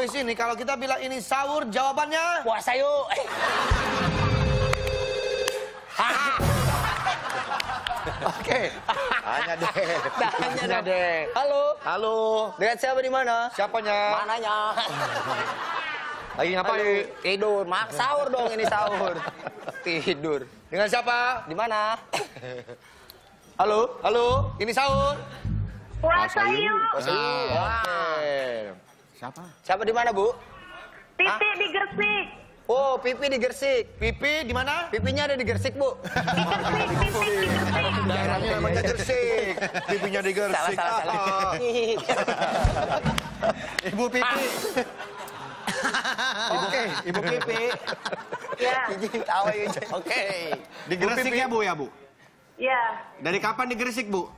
kuis ini, kalau kita bilang ini sahur, jawabannya? Puasa yuk. Oke. Hanya Dede. Hanya Dede. Halo. Halo. Lihat siapa di mana? Siapanya? Mananya? Lagi ngapain? Tidur. Mak sahur dong, ini sahur. Tidur. Dengan siapa? Di mana? Halo. Halo. Ini sahur. Puasa yuk. Puasa yuk. Oke. Siapa? Siapa di mana, Bu? Pipi di Gresik. Oh, Pipi di Gresik. Pipi di mana? Pipinya ada di Gresik, Bu. Di Gresik, Pipi di Gresik. Daerahnya namanya Gresik. Pipinya di Gresik. Salah. Ibu Pipi. Oke, Ibu Pipi. Ya. Oke. Di Gresik ya, Bu ya, Bu? Iya. Dari kapan di Gresik, Bu?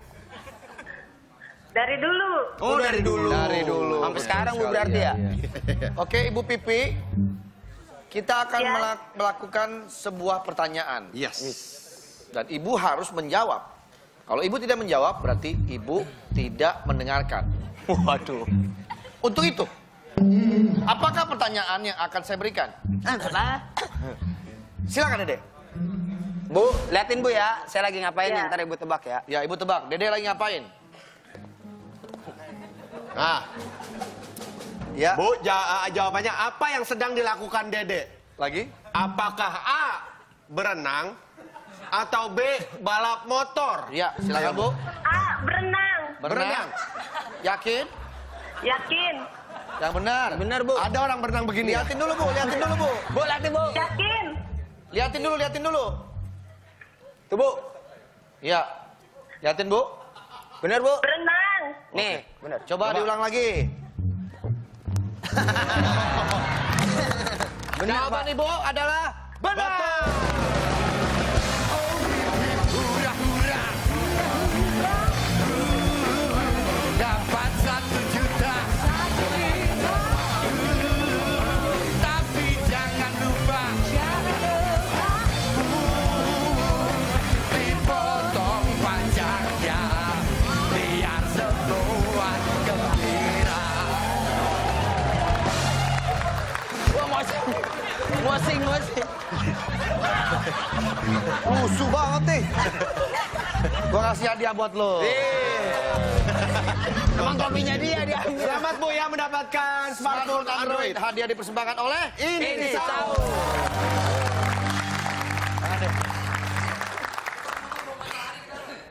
Dari dulu. Oh, dari dulu. Dari dulu. Sampai sekarang, Bu, berarti ya? Iya. Oke, Ibu Pipi. Kita akan melakukan sebuah pertanyaan. Yes. Dan Ibu harus menjawab. Kalau Ibu tidak menjawab, berarti Ibu tidak mendengarkan. Waduh. Untuk itu, apakah pertanyaan yang akan saya berikan? Silakan, Dede. Bu, liatin Bu ya. Saya lagi ngapain ya. Ntar Ibu tebak ya. Ya, Ibu tebak. Dede lagi ngapain? Nah, ya. Bu, jawabannya apa yang sedang dilakukan Dede? Lagi? Apakah A, berenang, atau B, balap motor? Ya, silakan Bu. A, berenang. Berenang. Yakin? Yakin. Yang benar. Benar, Bu. Ada orang berenang begini. Liatin dulu, Bu. Liatin dulu, Bu. Bu, liatin, Bu. Yakin. Liatin dulu, liatin dulu. Tuh, Bu. Ya. Liatin, Bu. Benar, Bu. Berenang. Nih, benar. Coba diulang lagi. Jawaban Ibu adalah benar. Dapat 1 juta. Tapi jangan lupa dipotong pajaknya. Mosing. Lusuh banget nih. Gua kasih hadiah buat lo. Emang kopinya dia ambil. Selamat Bu yang mendapatkan smartphone Android. Hadiah dipersembahkan oleh Ini Sahur.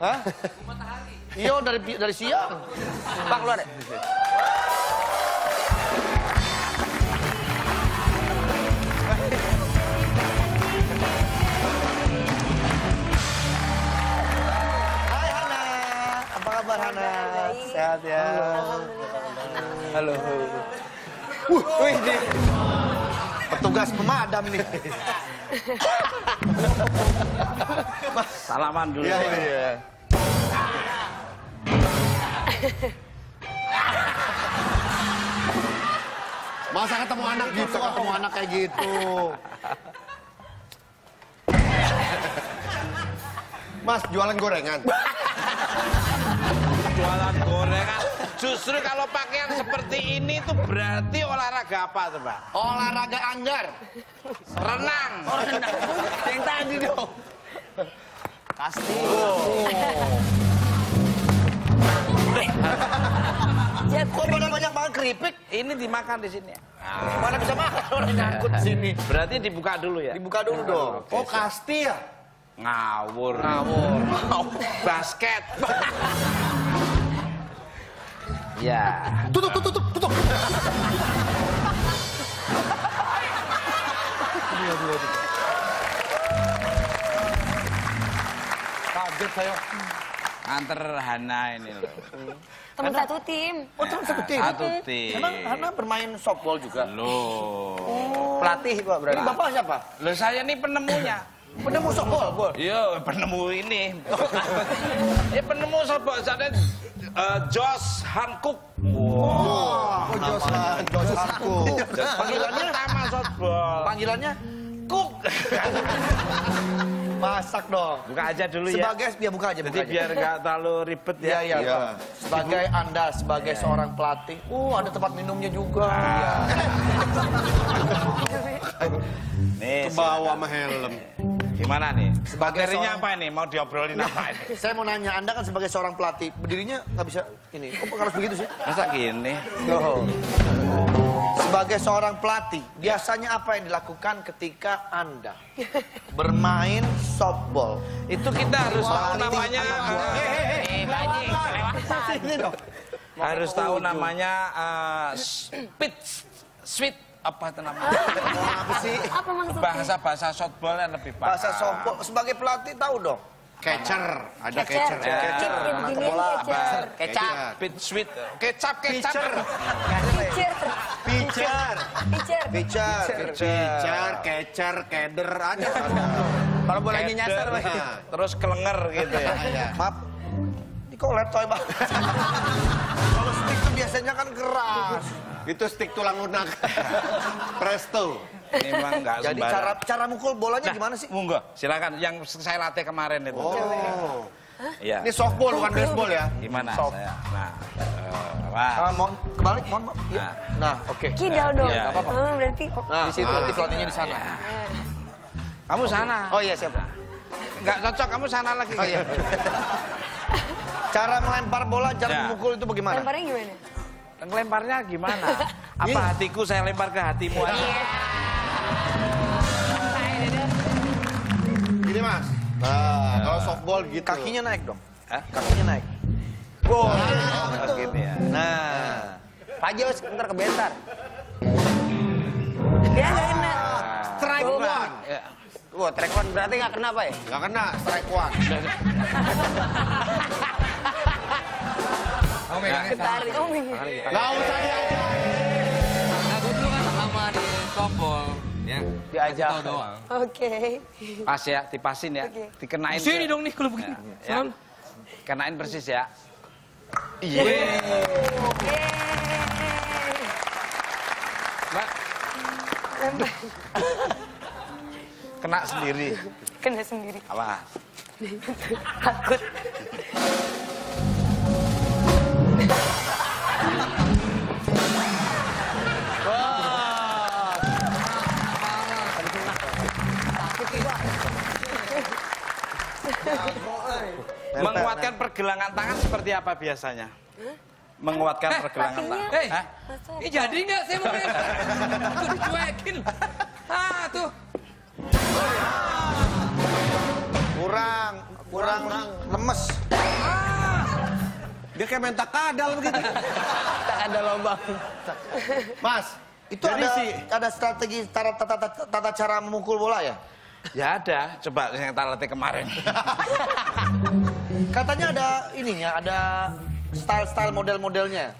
Hah? Iya dari siang. Pak keluar deh. Apa kabar Hana? Sehat ya? Halo. Wih nih. Petugas pemadam nih. Salaman dulu. Iya, iya. Masa ketemu anak gitu, ketemu anak kayak gitu. Mas, jualan gorengan. Jualan gorengan. Justru kalau pakaian seperti ini tuh berarti olahraga apa tuh, Pak? Olahraga anggar. Renang. Oh, renang. Yang tadi dong. Pasti. Oh. Kok banyak banget keripik? Ini dimakan di sini. Mana bisa makan orang nyangkut di sini? Berarti dibuka dulu ya? Dibuka dulu dong. Oh, kasti ya? Ngawur. Basket. Ya. Tutup. Kaget saya. Antar Hana ini loh. Teman satu tim. Oh, teman satu tim. Satu tim. Emang Hana bermain softball juga? Loh. Pelatih Pak berarti. Bapak siapa? Loh, saya ini penemunya. Penemu softball, Bol? Iya, penemu ini. Ya, penemu softball. Saya Josh Hancock. Wow. Josh Hancock. Panggilannya? Panggilannya? kok. Masak dong. Buka aja dulu ya. Sebagai ya buka aja. Jadi biar nggak terlalu ribet ya. Iya iya. Sebagai Anda sebagai seorang pelatih, ada tempat minumnya juga. Nih. Kebawa sama helm. Gimana nih? Materinya apa ini? Mau diobrolin apa ini? Saya mau nanya, Anda kan sebagai seorang pelatih, berdirinya nggak bisa ini. Kok harus begitu sih? Masa gini? Loh. Sebagai seorang pelatih, biasanya apa yang dilakukan ketika Anda bermain softball? Itu kita harus tahu namanya. Harus tahu namanya pitch, apa itu namanya? Apa sih? Bahasa-bahasa softball yang lebih paham. Bahasa softball sebagai pelatih tahu dong. Catcher, ada catcher, catcher, bola, kecap, pitch, kecap, pitcher, catcher, keder, ada. Kalau bolanya nyasar, terus kelenger gitu ya. Maaf, ini kok letoy banget. Kalau stick itu biasanya kan keras. Itu stick tulang lunak. Presto. Memang enggak sembarang. Jadi cara mukul bolanya gimana sih? Enggak. Silakan yang saya latih kemarin itu. Oh. Iya. Ini softball bukan baseball ya? Gimana saya? Nah. Mohon kebalik, mohon. Nah, oke. Kidal dong. Enggak apa-apa. Berarti di situ nanti pelatihnya di sana. Kamu sana. Oh iya, siap. Enggak cocok, kamu sana lagi. Oh iya. Cara melempar bola, cara memukul itu bagaimana? Lemparnya gimana? Lemparnya gimana? Apa hatiku saya lempar ke hatimu aja? Gini mas, kalau softball gitu. Kakinya naik dong? Kakinya naik. Wow, betul. Nah, Pak Jos, ntar ke bentar. Dia nggak kena. Strike one. Wah, strike one berarti nggak kena apa ya? Nggak kena, strike one. Ketarik. Nggak usah diajak. Aku dulu kan sama di softball. Diajak. Oke. Pas ya, dipasin ya. Dikenain. Sini dong nih kalau begini. Kenain persis ya. Iya. Mbak. Kena sendiri. Kena sendiri. Apa? Takut. Menguatkan pergelangan tangan seperti apa biasanya? Menguatkan pergelangan tangan. Ini jadi nggak saya mau aku dicuekin. Ah tuh. Kurang lemes. Dia kayak main takadal begitu. Takadal lomba. Mas, itu ada strategi tata cara memukul bola ya? Ya ada, coba yang kita latih kemarin. Katanya ada ininya, ada style-style model-modelnya.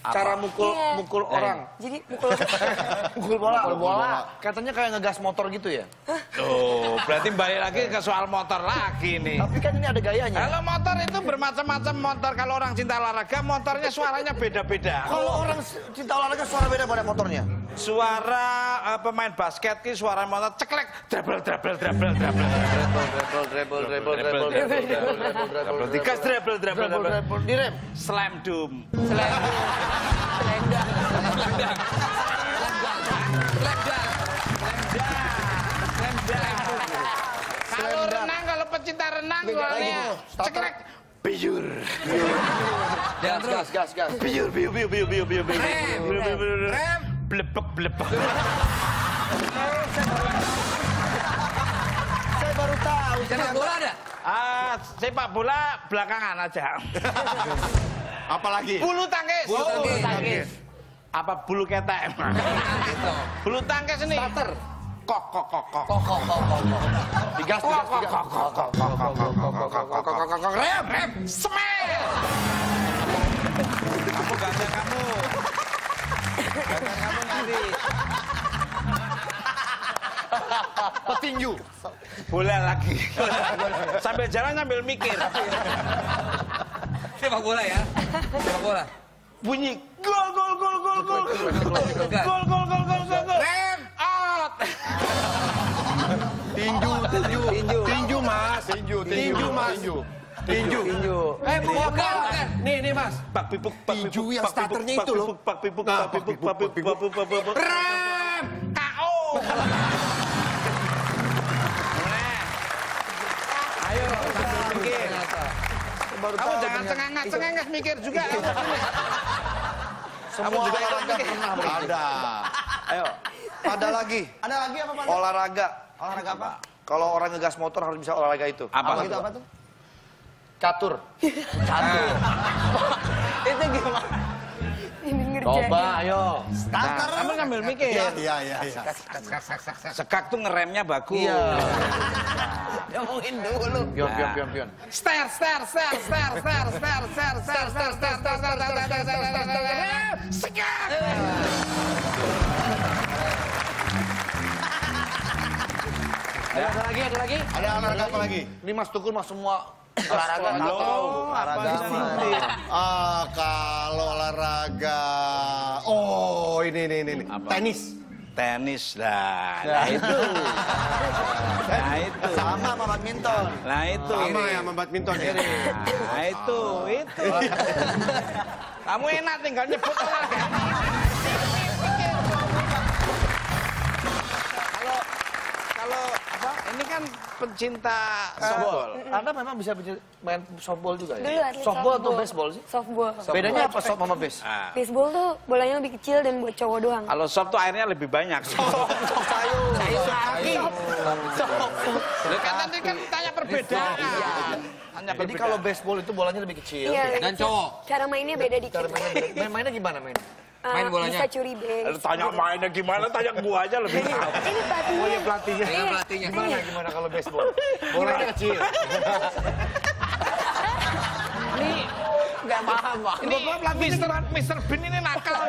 Cara mukul orang. Jadi mukul bola. Katanya kayak ngegas motor gitu ya? Tuh, berarti balik lagi ke soal motor lagi nih. Tapi kan ini ada gayanya. Kalau motor itu bermacam-macam motor. Kalau orang cinta olahraga, motornya suaranya beda-beda. Kalau orang cinta olahraga, suara beda pada motornya? Suara pemain basket, suara motor ceklek. Dribble, dribble, dribble, dribble. Dribble, dribble, dribble, dribble, dribble. Dikas, dribble, dribble, dribble. Direm. Slam doom. Slam doom. Selendang, selendang, selendang, selendang. Kalau renang, kalau pecinta renang, soalnya cekrek, biur. Gas, biur. Rem, blebek. Saya baru tahu. Sepak bola ada? Sepak bola belakangan aja. Apalagi bulu tangkis. Bulu tangkis. Apa bulu ketek? Bulu tangkis ini. Starter. Kok. Digas. Kok. Rem. Smash. Aku ganda kamu. Ganda kamu nanti. Petinju. Bola lagi. Sambil jalan sambil mikir. Sepak bola ya. Sepak bola. Bunyi gol. Rem out. Tinju mas. Eh bukan. Nih mas. Pak tinju yang starternya itu loh. Pak pipuk. Rem. KO. Ayo sambil mikir. Kamu jangan cengengat mikir juga. Kamu juga pernah ada. Ayo. Ada lagi apa Pak? Olahraga. Olahraga apa? Kalau orang ngegas motor harus bisa olahraga itu. Apa tuh? Catur. Itu gimana? Coba, ayo. Starter. Kamu ngambil mikir. Iya. Sekak tuh ngeremnya bagus. Iya. Ngomongin dulu. Pion. Ada lagi? Ada olahraga apa lagi? Ini Mas Tukul mah semua olahraga tahu. Kalau olahraga, ini. Tenis lah. Nah itu. Sama sama badminton. Nah itu. Sama ya sama badminton ya. Nah itu. Kamu enak tinggal nyebut olahraga. Ini kan pencinta softball. Anda memang bisa main softball juga ya? Dulu atlet softball. Atau baseball sih? Softball. Bedanya apa soft sama base? Baseball tuh bolanya lebih kecil dan buat cowok doang. Kalau soft tuh airnya lebih banyak. Soft sayur. Kan tadi kan tanya perbedaan. Jadi kalau baseball itu bolanya lebih kecil. Dan cowok. Cara mainnya beda dikit. Mainnya gimana mainnya? Main bolanya. Bisa curi base. Tanya mainnya gimana, tanya gua aja lebih. Ini pelatihnya. Pelatihnya. Gimana kalau baseball? Bolanya kecil. Ini nggak paham, Pak. Ini Mr. Bean ini nakal.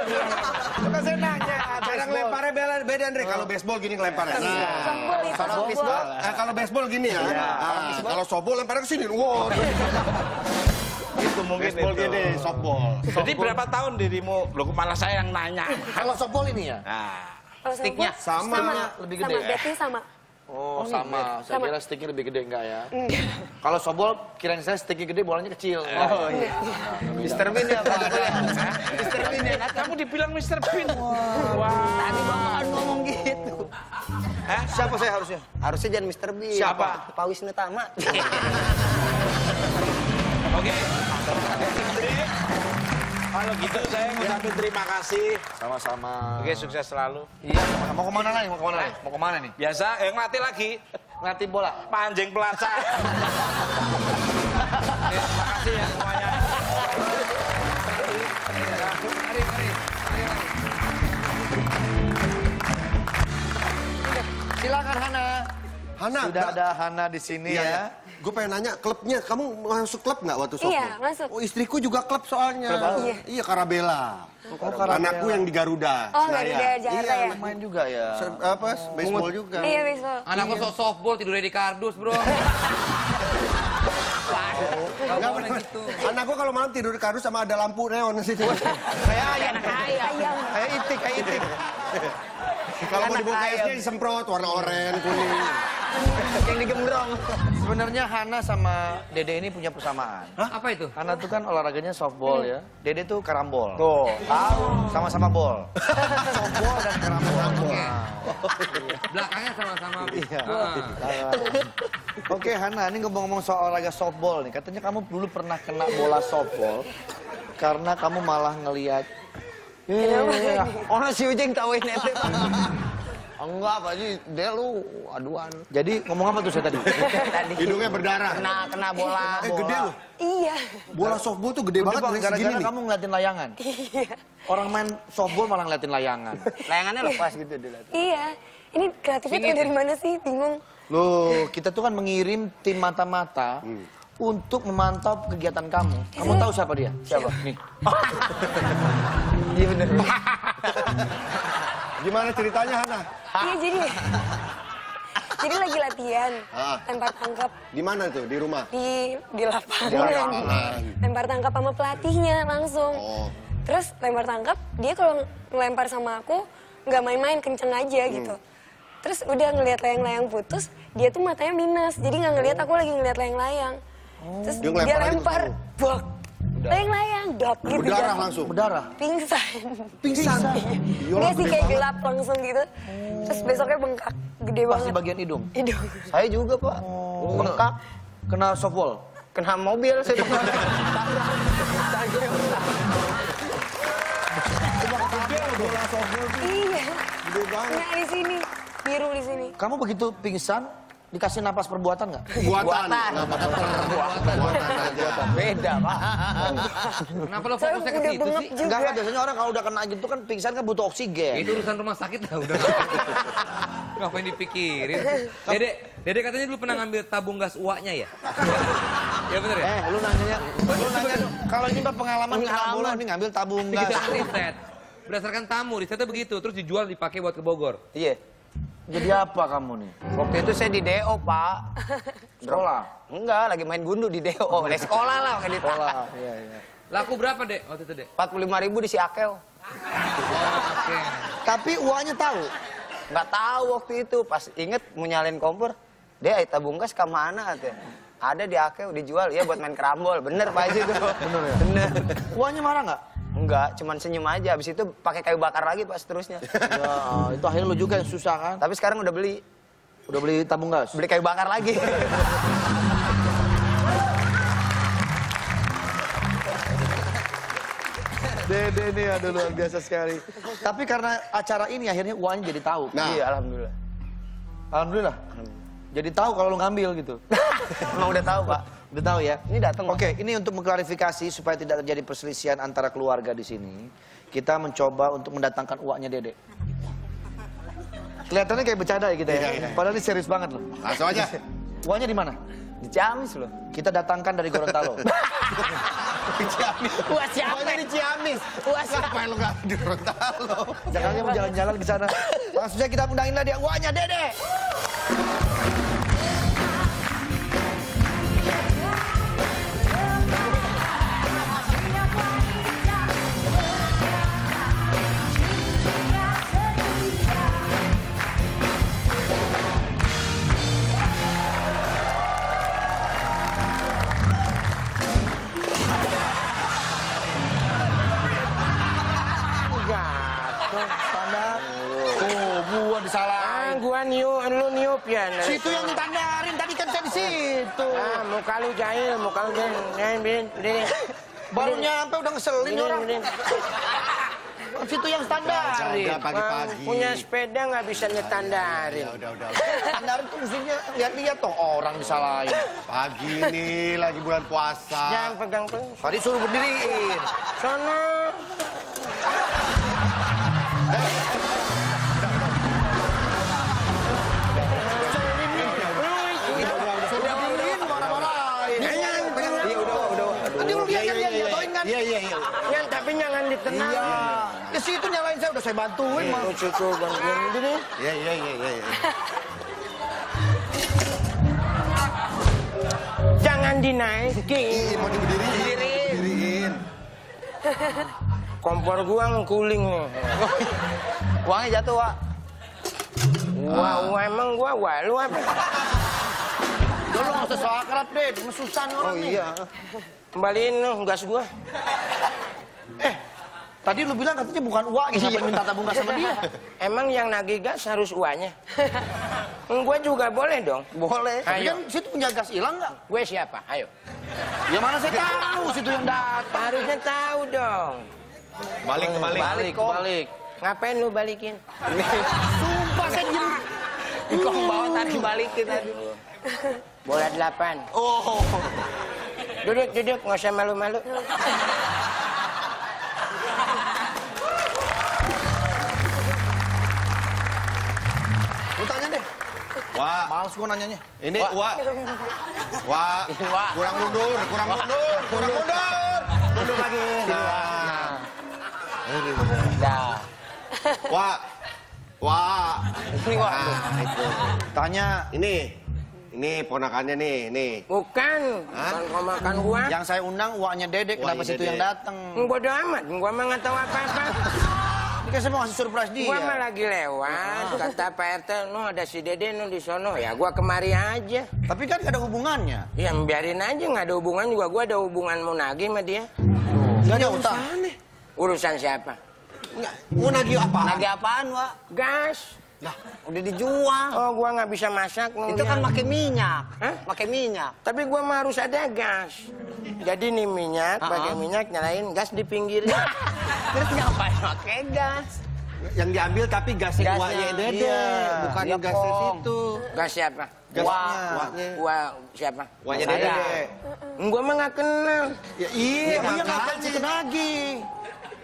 Bukan saya nanya. Cara ngelemparnya beda, Andre. Kalau baseball gini ngelemparnya. Kalau baseball gini ya. Kalau softball lemparnya kesini. Wow. Itu mungkin baseball itu. Gede, softball. Jadi berapa tahun dirimu? Loh, malah saya yang nanya. Kalau softball ini ya? Nah, sticknya sama. Lebih gede sama, ya? Berarti sama. Oh, sama. Saya kira sticknya lebih gede enggak ya? Kalau softball, kirain saya sticknya gede, bolanya kecil. Oh iya. Mr. Bean ya, Pak. Mr. Bean ya. Kamu dibilang Mr. Bean. Wah. Tadi Bapak ngomong gitu. Siapa saya harusnya? Harusnya jangan Mr. Bean. Siapa? Pak Wisnu Tama. Oke. Kalau gitu saya mengucapkan terima kasih. Sama-sama. Oke, sukses selalu. Iya. Mau kemana nih? Biasa, ngelatih lagi. Ngelatih bola. Panjang pelaca. Terima kasih ya semuanya. Silakan Hana. Sudah ada Hana di sini ya. Gue pengen nanya, klubnya, kamu masuk klub nggak waktu softball? Iya, masuk. Oh, istriku juga klub soalnya. Iya, Karabela. Anakku yang di Garuda. Oh, Garuda, Jakarta ya? Iya, main juga ya. Apa, baseball juga. Iya, baseball. Anakku softball, tidurnya di kardus, bro. Nggak pernah gitu. Anakku kalau malam tidur di kardus sama ada lampu neon di situ. Kayak ayam. Kayak itik. Kalau mau dibuka esnya disemprot, warna oranye, kuning. Yang digembrong. Sebenarnya Hana sama Dede ini punya persamaan. Hah? Apa itu? Hana tuh kan olahraganya softball ya. Dede tuh karambol. Tuh. Tahu. Sama-sama bol. Softball dan karambol. Belakangnya sama-sama. Iya. Oke Hana, ini ngomong-ngomong soal olahraga softball nih. Katanya kamu dulu pernah kena bola softball karena kamu malah ngelihat. Orang si Ujeng tawain nete. Enggak, Pak Ji, dia lu aduan. Jadi ngomong apa tuh saya tadi? Hidungnya berdarah. Kena bola. Gede lu? Iya. Bola softball tuh gede banget. Gara-gara kamu ngeliatin layangan? Iya. Orang main softball malah ngeliatin layangan. Layangannya lepas gitu diliatin. Iya. Ini kreatifnya tuh dari mana sih? Bingung. Loh, kita tuh kan mengirim tim mata-mata untuk memantau kegiatan kamu. Kamu tahu siapa dia? Siapa? Nih. Iya bener. Gimana ceritanya, Hana? Iya, jadi lagi latihan, lempar tangkap. Di mana tuh? Di rumah? Di lapangan. Lempar tangkap sama pelatihnya langsung. Terus lempar tangkap, dia kalau ngelempar sama aku, nggak main-main, kenceng aja gitu. Terus udah ngelihat layang-layang putus, dia tuh matanya minus. Jadi nggak ngelihat aku lagi ngelihat layang-layang. Terus dia lempar, bok. Layang-layang, dok gitu. Berdarah langsung. Berdarah. Pingsan. Pingsan. Dia sih kayak gelap langsung gitu. Terus besoknya bengkak gede banget. Pas di bagian hidung. Hidung. Saya juga, Pak. Bengkak kena softball. Kena mobil saya. Bola softball. Iya. Gede banget. Nah, di sini. Biru di sini. Kamu begitu pingsan dikasih napas perbuatan nggak? Buatan. Perbuatan. Beda, Pak. Kenapa lo fokusnya ke situ sih? Enggak kan biasanya orang kalau udah kena gitu kan pingsan kan butuh oksigen. Itu urusan rumah sakit lah udah. Ngapain dipikirin? Dede katanya dulu pernah ngambil tabung gas uaknya ya? Ya bener ya? Lu nanya, kalau ini mah pengalaman bola ini ngambil tabung gas. Kita riset. Berdasarkan tamu, risetnya begitu. Terus dijual dipakai buat ke Bogor. Iya. Jadi apa kamu nih? Waktu itu saya di DO, Pak. Sekolah? Enggak, lagi main gundu di DO. Oleh sekolah lah. Sekolah, iya, iya. Laku berapa, Dek, waktu itu, Dek? 45.000 di si Akel. Oke. Tapi uangnya tahu? Nggak tahu waktu itu. Pas inget mau nyalain kompor, Dek, tabung gas ke mana, katanya. Ada di Akel, dijual, ya buat main kerambol. Bener, Pak Haji itu. Bener, ya? Bener. Uangnya marah nggak? Enggak, cuman senyum aja. Abis itu pakai kayu bakar lagi, Pak, seterusnya. Ya, itu akhirnya lu juga yang susah, kan? Tapi sekarang udah beli. Udah beli tabung gas? Beli kayu bakar lagi. Dede nih, aduh luar biasa sekali. Tapi karena acara ini akhirnya uangnya jadi tahu. Nah. Iya, alhamdulillah. Alhamdulillah? Jadi tahu kalau lu ngambil, gitu. Emang udah tahu, Pak. Udah tahu ya. Ini datang. Oke, ini untuk mengklarifikasi supaya tidak terjadi perselisihan antara keluarga di sini. Kita mencoba untuk mendatangkan uaknya Dede. Kelihatannya kayak bercanda ya kita ya. Padahal ini serius banget loh. Langsung aja. Uaknya di mana? Di Ciamis loh. Kita datangkan dari Gorontalo. Di Ciamis. Uak siapa? Uaknya di Ciamis. Uak siapa? Ngapain lo nggak di Gorontalo? Jangan mau jalan-jalan ke sana. Langsung saja kita undangin lah dia uaknya Dede. Situ yang ditandarin tadi kan saya di situ. Ah, muka lu jahil, muka lu jahil. Baru nyampe udah ngeselin orang. Situ yang standarin. Punya sepeda nggak bisa nyetandarin. Udah. Standarin tuh mestinya lihat-lihat toh orang disalahin. Pagi nih lagi bulan puasa. Jangan pegang. Tadi suruh berdiriin. Sana. Iya. Yang tapi jangan ditenang. Iya. Ke situ nyalain saya udah saya bantuin mah. Cukup bantuin gini. Iya. Jangan dinaikin. Mau diberdiriin. Kompor gua ngkuling. Uangnya jatuh, Wak. Wah, emang gua walu apa? Dulu nggak usah soal akrab deh, mesusan orang nih. Oh iya. Kembaliin gas gua. Tadi lu bilang katanya bukan uang, kenapa minta tabung gas sama dia? Emang yang nagih gas harus uangnya? Gua juga boleh dong. Boleh. Tapi kan situ punya gas hilang nggak? Gue siapa? Ayo. Ya mana saya tahu situ yang datang. Harusnya tahu dong. Balik. Ngapain lu balikin? Sumpah saya jemur. Kok bawa tadi balikin tadi. Bola 8. Oh. Duduk, nggak usah malu-malu. Lu tanya deh. Wah. Males gua nanyanya. Ini, Wak. Wak. Kurang mundur. Mundur lagi. Nah. Wak. Wak. Ini, Wak. Tanya. Ini ponakannya nih. Bukan ponakan gua. Yang saya undang uaknya Dede, kenapa situ yang datang? Gua doa amat, gua mah nggak tahu apa-apa. Kita semua kasih surprise dia. Gua mah lagi lewat, kata Pak RT, "Nuh ada si Dede nuh di sono." Ya gua kemari aja. Tapi kan gak ada hubungannya. Ya biarin aja, gak ada hubungan juga. Gua ada hubungan mau nagih sama dia. Gak ada utang. Urusan siapa? Mau nagih apaan? Nagih apaan, Wak? Gas. Nah, udah dijual. Oh, gua nggak bisa masak. Itu kan pakai minyak. Hah? Pakai minyak. Tapi gua mah harus ada gas. Jadi nih minyak, pakai minyak, nyalain gas di pinggirnya. Terus ngapain pakai gas? Yang diambil tapi gasnya uangnya Dede, bukan gas itu. Gas siapa? Uangnya. Uang siapa? Uangnya Dede. Gua mah nggak kenal. Ya, iya, dia nggak kenal lagi.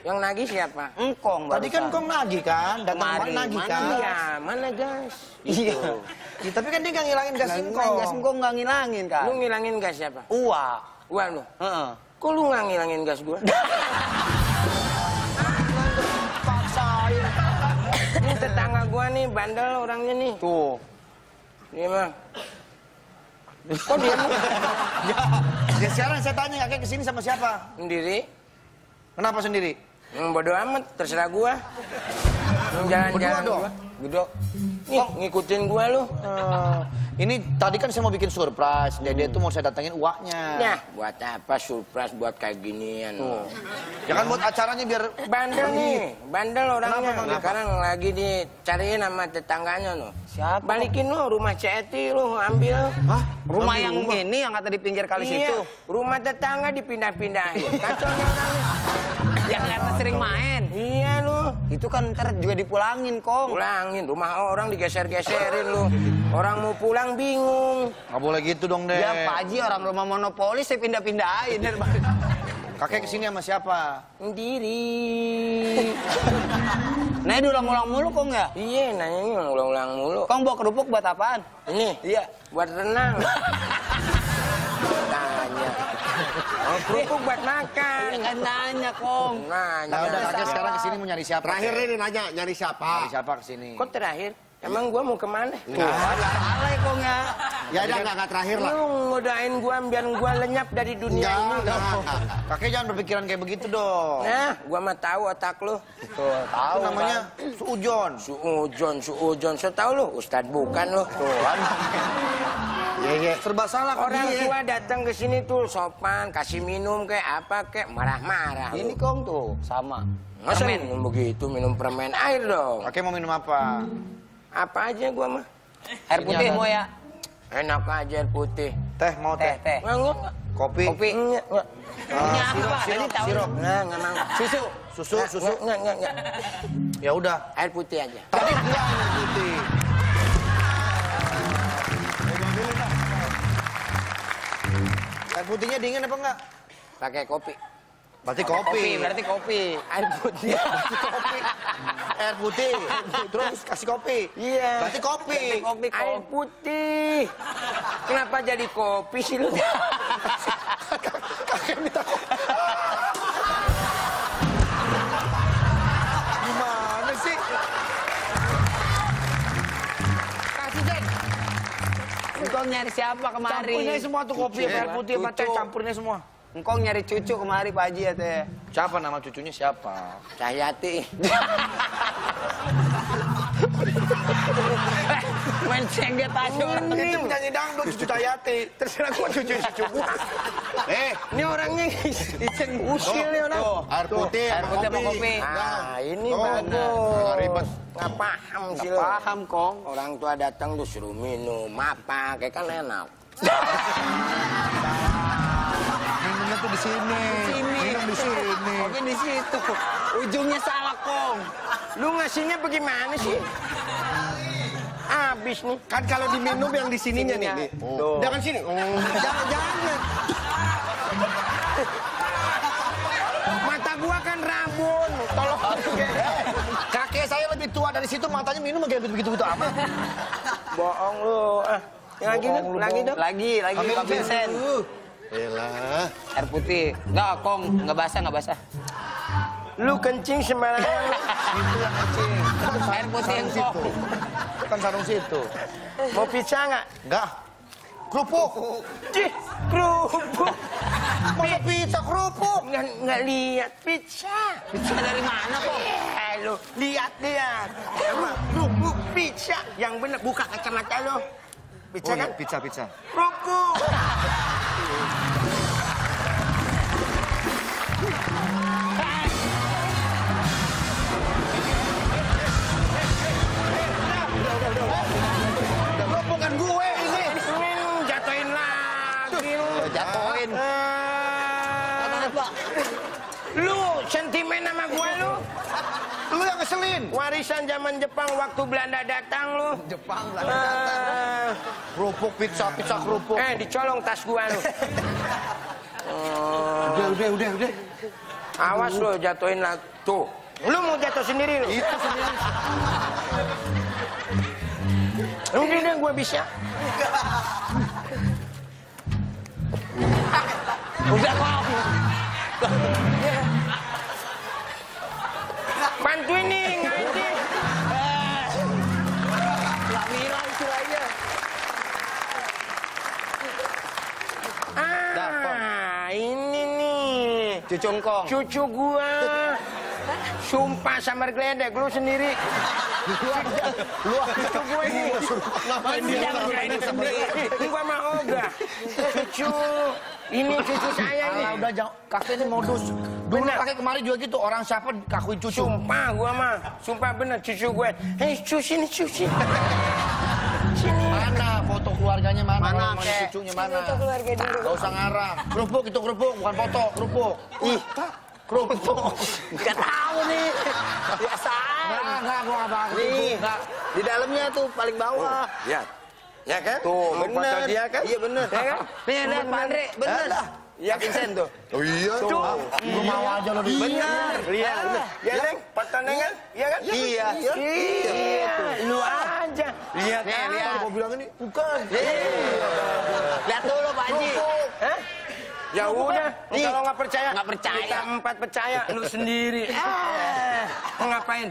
Yang nagih siapa? Engkong. Tadi kan Engkong nagih kan? Datang kemarin nagih kan? Iya, mana gas? Iya. Tapi kan dia nggak ngilangin gas Engkong. Gas Engkong nggak ngilangin kan? Lu ngilangin gas siapa? Uwa. Uwa lu? Heeh. Kok lu nggak ngilangin gas gua? Paksain. Ini tetangga gua nih, bandel orangnya nih. Tuh. Iya, Bang. Kok dia? Ya sekarang saya tanya kakek kesini sama siapa? Sendiri. Kenapa sendiri? Bodo amat, terserah gua. Jalan-jalan gua. Bodo. Nih, ngikutin gua lu. Ini tadi kan saya mau bikin surprise. Jadi itu mau saya datengin uaknya. Nah, buat apa surprise buat kayak ginian? Ya kan buat acaranya biar bandel nih. Bandel orangnya. Sekarang lagi dicariin sama tetangganya lu. Siapa? Balikin lu rumah Ceti lu ambil. Hah? Rumah yang ini yang kata di pinggir kali situ. Rumah tetangga dipindah-pindahin. Kacau orangnya. Yang kata sering main. Iya lu. Itu kan ntar juga dipulangin, Kong. Pulangin, rumah orang digeser-geserin lu. Orang mau pulang bingung. Gak boleh gitu dong, Dek. Ya, Pak Haji orang rumah monopoli saya pindah-pindahin. Kakek kesini sama siapa? Sendiri. Nanya diulang-ulang mulu, Kong ya? Iya, nanya ulang-ulang mulu. Kong bawa kerupuk buat apaan? Ini? Iya. Buat renang. Kerupuk buat makan. Enggak nanya, Kong. Nanya. Nah, udah kakek sekarang kesini mau nyari siapa? Terakhir ini nanya, nyari siapa? Nyari siapa kesini? Kok terakhir? Emang gua mau kemana? Enggak. Salah ya, Kong ya. Ya udah, enggak terakhir lah. Lu ngodain gua biar gua lenyap dari dunia ini. Kakek jangan berpikiran kayak begitu dong. Nah, gua mah tahu otak lu. Tuh, tahu namanya Suujon. Suujon. So tahu lu, Ustadz bukan lu. Tuh. Serba salah orang tua datang ke sini tuh sopan, kasih minum kayak apa kayak marah-marah. Ini Kong tuh sama. Masa minum begitu, minum permen air dong. Kakek mau minum apa? Apa aja gua mah. Air putih mau ya? Enak aja air putih. Teh mau teh? Teh. Kopi? Kopi. Sirup. Susu. Susu. Enggak. Ya udah, air putih aja. Tapi enggak air putih. Air putihnya dingin apa enggak? Pakai kopi. Berarti kopi. Air putih. Air putih. Terus kasih kopi. Iya. Berarti kopi. Air putih. Kenapa jadi kopi sih lu? Kakek minta kopi. Gimana sih? Kasih deh. Engkau nyari siapa kemari? Campurnya semua tuh kopi, air putih, sama teh campurnya semua. Engkau nyari cucu kemari, Pak Haji ya teh. Siapa nama cucunya siapa? Cahyati. Mencengget aja orang. Itu penyanyi dangdut cucu Cahyati. Terserah gua cucu gua. Ini orangnya iseng usil nih orang. Air putih sama kopi. Nah, ini bagus. Ribet. Nggak paham sih lo. Nggak paham, Kong. Orang tua datang disuruh minum apa, kayak kan enak. Minumnya tuh di sini. Minum di sini. Kopi di situ. Ujungnya salah, Kong. Lu ngasihnya bagaimana sih? Abis nih. Kan kalau diminum yang di sininya nih. Jangan sini. Jangan. Mata gua kan rabun. Tolong. Kakek saya lebih tua dari situ, matanya minum kayak begitu-begitu amat. Bohong lu. Lagi dong. Pak Vincent. Elah. Air putih. Enggak, Kong. Enggak basah. Lu kencing sembarangan. Itu yang kencing. Air putih yang situ. Bukan sarung situ. Mau pizza enggak? Enggak. Kerupuk. Cih, kerupuk. Masa pizza kerupuk? Nggak lihat pizza. Pizza dari mana, kok? Eh, lu lihat. Kerupuk pizza. Yang bener, buka kacamata lu. Pizza kan? Pizza. Kerupuk. Jatohin. Lu sentimen sama gua lu? Lu yang ngeselin. Warisan zaman Jepang waktu Belanda datang lu. Kerupuk pizza kerupuk. Dicolong tas gua lu. Udah. Awas lu jatohin lah tuh. Lu mau jatuh sendiri lu. Itu sendiri. Mungkin yang gua bisa. Udah kok. Bantuin nih, ngaji. Lamilah istilahnya. Ah, ini nih. Cucungkong. Cucu gua. Sumpah samar geledek lu sendiri. Lu cucu gua ini. Ngapain dia ini sendiri? Gua mah ogah. Cucu. Ini cucu saya nih. Alah, udah jauh. Kakek ini modus. Dulu kakek kemarin juga gitu. Orang siapa kakuin cucu. Sumpah gua mah. Sumpah bener cucu gue. Hei cuci. Sini. Mana foto keluarganya mana? Mana cucunya mana? Foto keluarga dulu. Gak usah ngarang. Kerupuk itu kerupuk. Bukan foto. Kerupuk. Ih. Kerupuk. Gak tahu nih. Biasaan. Enggak, gua gak bakal. Nih. Di dalamnya tuh paling bawah. Lihat. Ya kan? Tuh, bener. Dia kan? Iya bener. Ya kan? Nih, lihat Pak Andre, bener. Yakin sen tuh? Oh iya. Tuh. Mau aja lo dulu. Bener. Lihat. Iya, Deng. Patannya kan? Iya kan? Iya. Lu aja. Lihat. Kau bilang ini? Bukan. Lihat dulu Pak Haji. Hah? Ya udah. Kalau nggak percaya. Nggak percaya. Kita empat percaya. Lu sendiri. Ngapain?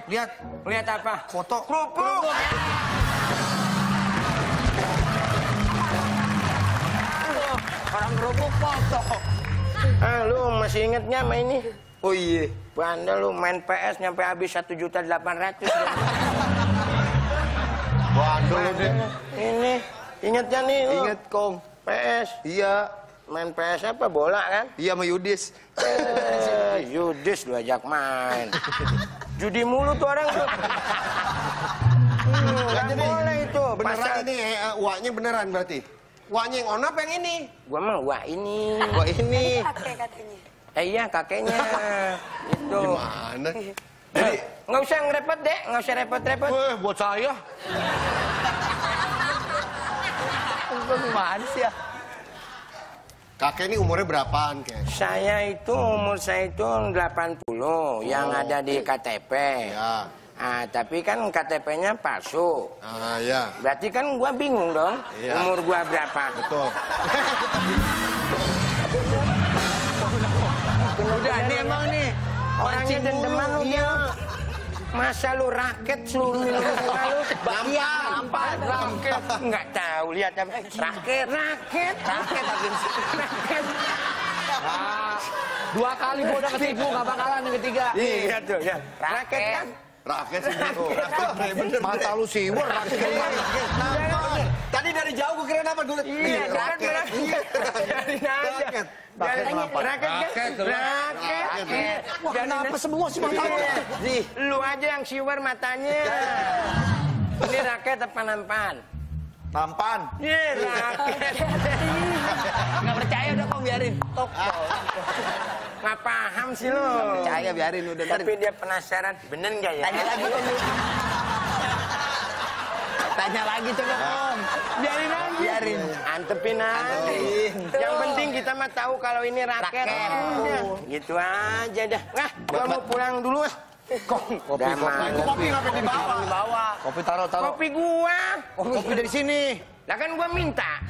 Lihat apa? Foto. Kerupuk. Orang kerupuk foto. Lu masih ingetnya sama ini? Oh iya. Bandel lu main PS nyampe habis 1.800.000. Waduh lu deh. Ini ingetnya nih lu. Inget Kong. PS. Iya. Main PS apa? Bola kan? Iya sama Yudis. Yudis lu ajak main. Judi mulu tuh orang tuh. Gak boleh itu. Beneran ini uaknya beneran berarti? Wanya yang onap yang ini. Gua mah wah ini. Kakek katanya. Iya kakeknya. Itu. Gimana? Jadi nggak usah ngerepot deh, nggak usah repot. Buat saya. Gimana sih ya? Kakek ini umurnya berapaan, Kek? Umur saya itu 80 yang ada di KTP. Ya. Ah, tapi kan KTP-nya palsu. Ah, ya. Berarti kan gua bingung dong. Iya. Umur gua berapa? Betul. Udah, ini emang nih. Orangnya dendeman lu dia. Masa lu raket seluruh lu. Iya, raket. Nggak tahu lihat apa. Raket habis. Ah, 2 kali gua udah ketipu, nggak bakalan yang ketiga. Iya tuh, ya. Raket kan. Raket sih gitu. Mata lu siwur raket. Tadi dari jauh gue kira apa gue. Iya, raket. Raket. Wah, kenapa semua sih mata lu? Lu aja yang siwur matanya. Ini raket apa nampan? Nampan. Iya, raket. Nggak percaya udah kok biarin. Tok. Nggak paham sih lu. Nggak percaya biarin udah. Tapi dia penasaran. Bener nggak ya? Tanya lagi coba Om. Biarin aja. Biarin. Antepin aja. Yang penting kita mah tahu kalau ini raket. Gitu aja dah. Nah, gua mau pulang dulu. Kopi ngapain dibawa? Kopi taruh. Kopi gua. Kopi dari sini. Lah kan gua minta.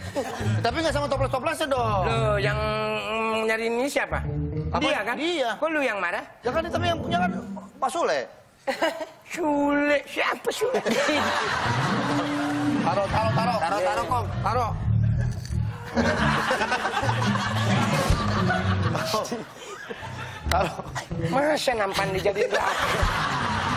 Tapi nggak sama toples-toplesnya dong. Loh, yang nyari ini siapa? Dia kan? Dia. Kok lu yang marah? Ya kan, tapi yang punya kan Pak Sule. Sule? Siapa Sule? Taruh, Kong. Taruh. Kalau masa nampan dijadiin belakang.